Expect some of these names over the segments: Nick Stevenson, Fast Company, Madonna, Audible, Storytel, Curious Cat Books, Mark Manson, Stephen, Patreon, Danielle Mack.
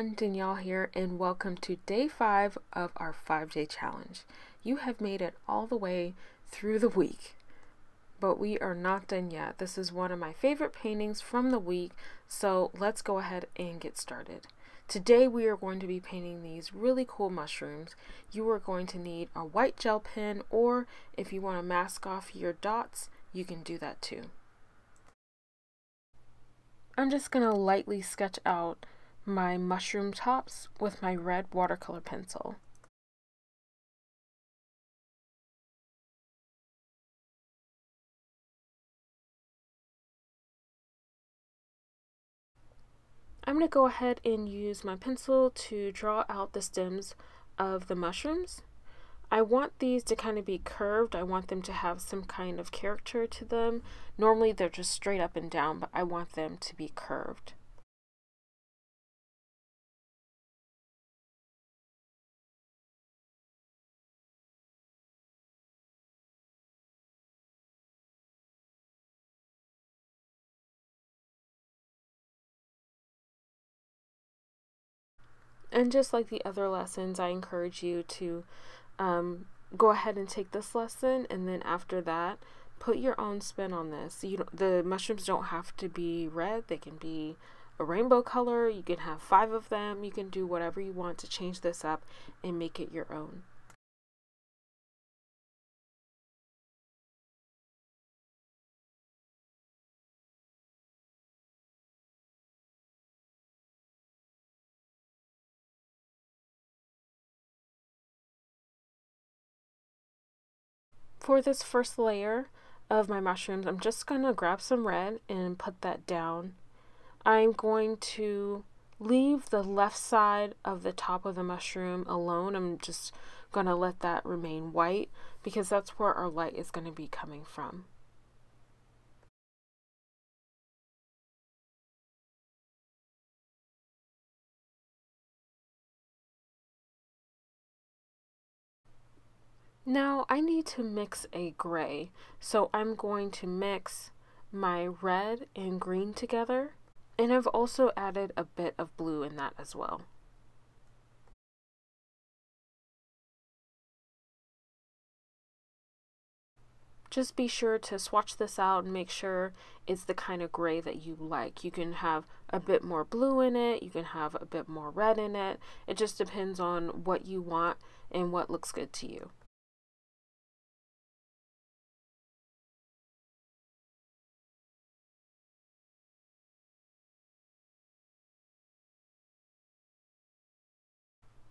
everyone, Danielle here, and welcome to day 5 of our 5-day challenge. You have made it all the way through the week, but we are not done yet. This is one of my favorite paintings from the week, so let's go ahead and get started. Today we are going to be painting these really cool mushrooms. You are going to need a white gel pen, or if you want to mask off your dots, you can do that too. I'm just going to lightly sketch out my mushroom tops with my red watercolor pencil. I'm going to go ahead and use my pencil to draw out the stems of the mushrooms. I want these to kind of be curved. I want them to have some kind of character to them. Normally they're just straight up and down, but I want them to be curved. And just like the other lessons, I encourage you to go ahead and take this lesson, and then after that, put your own spin on this. The mushrooms don't have to be red. They can be a rainbow color. You can have 5 of them. You can do whatever you want to change this up and make it your own. For this first layer of my mushrooms, I'm just going to grab some red and put that down. I'm going to leave the left side of the top of the mushroom alone. I'm just going to let that remain white because that's where our light is going to be coming from. Now I need to mix a gray, so I'm going to mix my red and green together, and I've also added a bit of blue in that as well. Just be sure to swatch this out and make sure it's the kind of gray that you like. You can have a bit more blue in it, you can have a bit more red in it. It just depends on what you want and what looks good to you.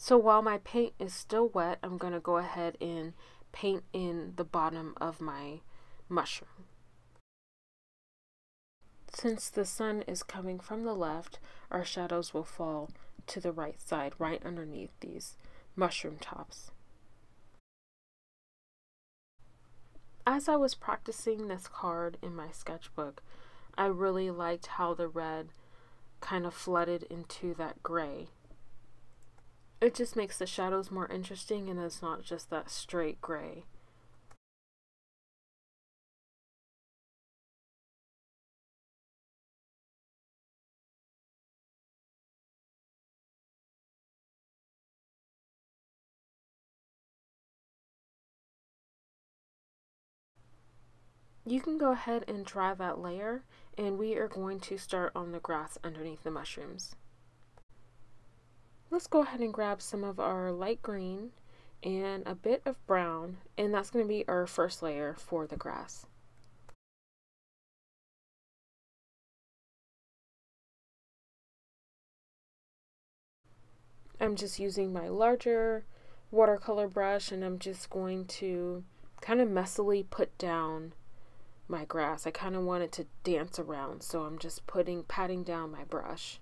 So while my paint is still wet, I'm going to go ahead and paint in the bottom of my mushroom. Since the sun is coming from the left, our shadows will fall to the right side, right underneath these mushroom tops. As I was practicing this card in my sketchbook, I really liked how the red kind of flooded into that gray. It just makes the shadows more interesting, and it's not just that straight gray. You can go ahead and dry that layer, and we are going to start on the grass underneath the mushrooms. Let's go ahead and grab some of our light green and a bit of brown, and that's going to be our first layer for the grass. I'm just using my larger watercolor brush, and I'm just going to kind of messily put down my grass. I kind of want it to dance around, so I'm just patting down my brush.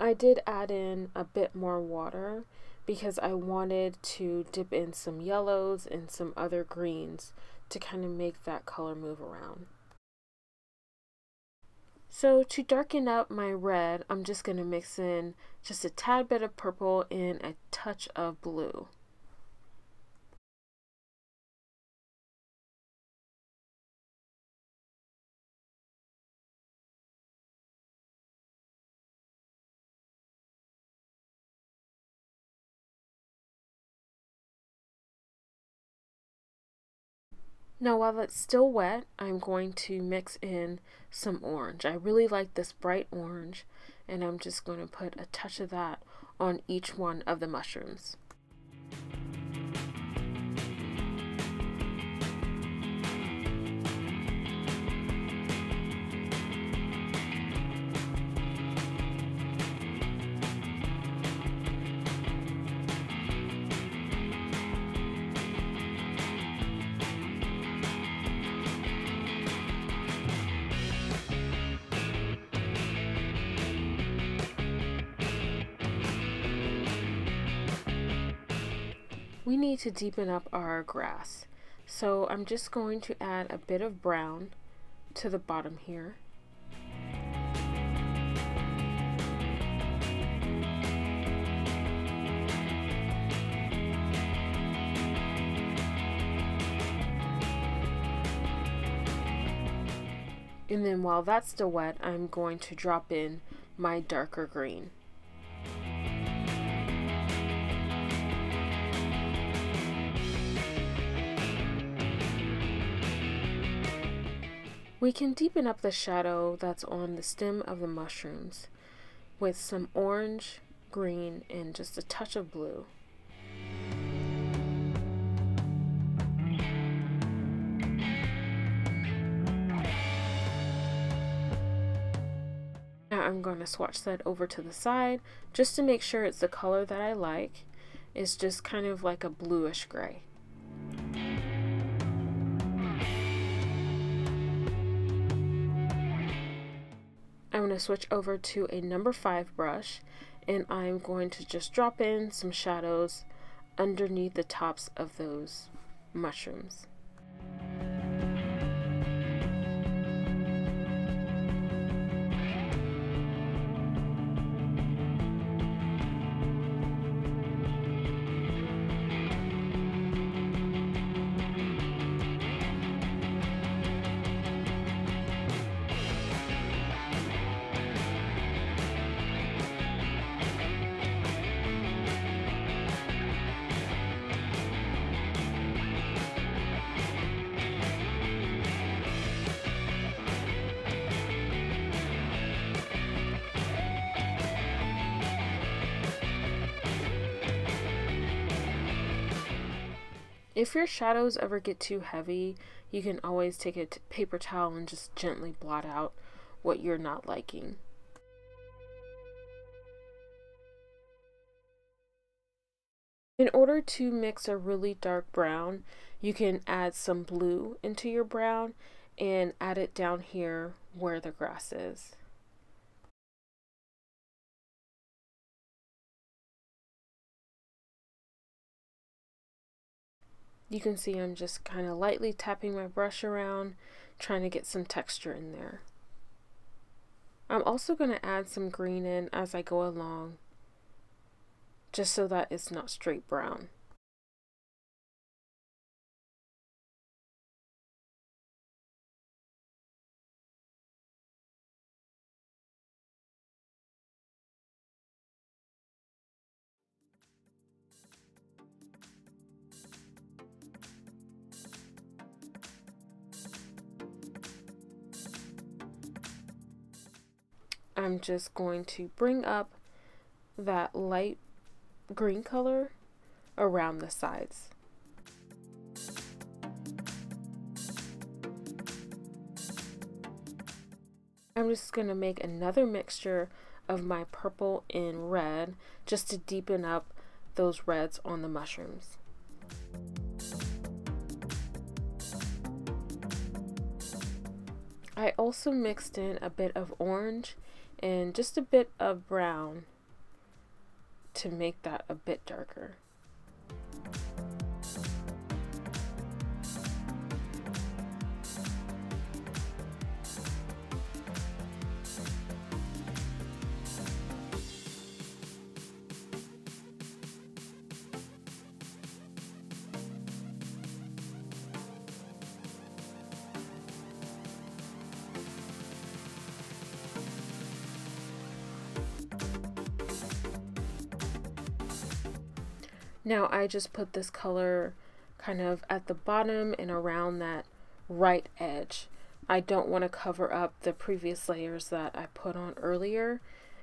I did add in a bit more water because I wanted to dip in some yellows and some other greens to kind of make that color move around. So to darken up my red, I'm just going to mix in just a tad bit of purple and a touch of blue. Now while it's still wet, I'm going to mix in some orange. I really like this bright orange, and I'm just going to put a touch of that on each one of the mushrooms. We need to deepen up our grass, so I'm just going to add a bit of brown to the bottom here. And then while that's still wet, I'm going to drop in my darker green. We can deepen up the shadow that's on the stem of the mushrooms with some orange, green, and just a touch of blue. Now I'm going to swatch that over to the side just to make sure it's the color that I like. It's just kind of like a bluish gray. I'm going to switch over to a number 5 brush, and I'm going to just drop in some shadows underneath the tops of those mushrooms. If your shadows ever get too heavy, you can always take a paper towel and just gently blot out what you're not liking. In order to mix a really dark brown, you can add some blue into your brown and add it down here where the grass is. You can see I'm just kind of lightly tapping my brush around, trying to get some texture in there. I'm also going to add some green in as I go along, just so that it's not straight brown. I'm just going to bring up that light green color around the sides. I'm just going to make another mixture of my purple and red just to deepen up those reds on the mushrooms. I also mixed in a bit of orange and just a bit of brown to make that a bit darker. Now I just put this color kind of at the bottom and around that right edge. I don't want to cover up the previous layers that I put on earlier.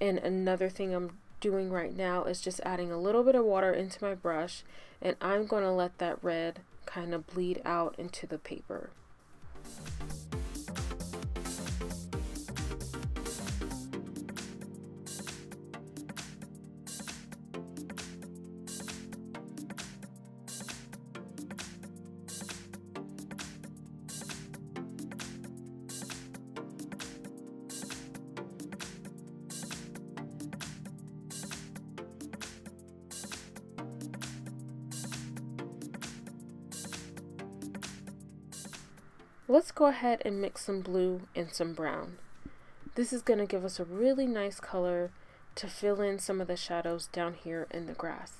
And another thing I'm doing right now is just adding a little bit of water into my brush, and I'm going to let that red kind of bleed out into the paper. Let's go ahead and mix some blue and some brown. This is going to give us a really nice color to fill in some of the shadows down here in the grass.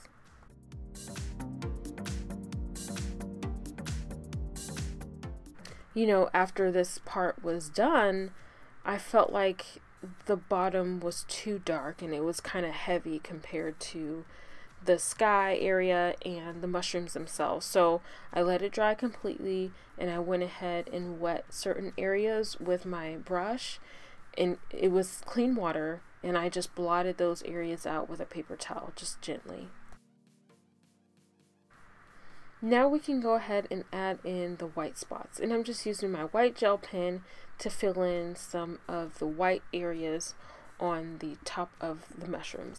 You know, after this part was done, I felt like the bottom was too dark and it was kind of heavy compared to the sky area and the mushrooms themselves. So I let it dry completely, and I went ahead and wet certain areas with my brush, and it was clean water, and I just blotted those areas out with a paper towel, just gently. Now we can go ahead and add in the white spots, and I'm just using my white gel pen to fill in some of the white areas on the top of the mushrooms.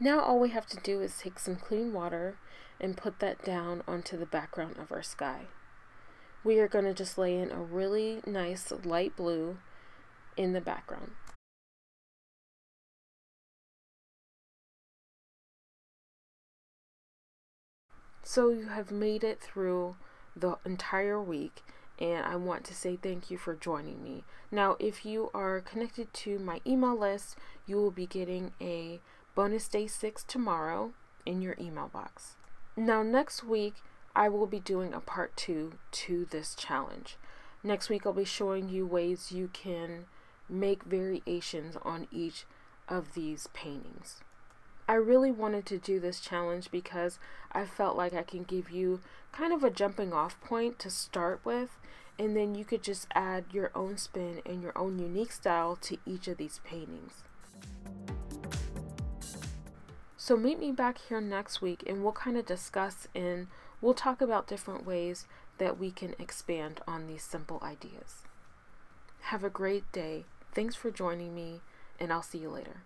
Now all we have to do is take some clean water and put that down onto the background of our sky. We are going to just lay in a really nice light blue in the background. So you have made it through the entire week, and I want to say thank you for joining me. Now if you are connected to my email list, you will be getting a bonus day 6 tomorrow in your email box. Now next week I will be doing a part 2 to this challenge. Next week I'll be showing you ways you can make variations on each of these paintings. I really wanted to do this challenge because I felt like I can give you kind of a jumping off point to start with, and then you could just add your own spin and your own unique style to each of these paintings. So meet me back here next week, and we'll kind of discuss and we'll talk about different ways that we can expand on these simple ideas. Have a great day. Thanks for joining me, and I'll see you later.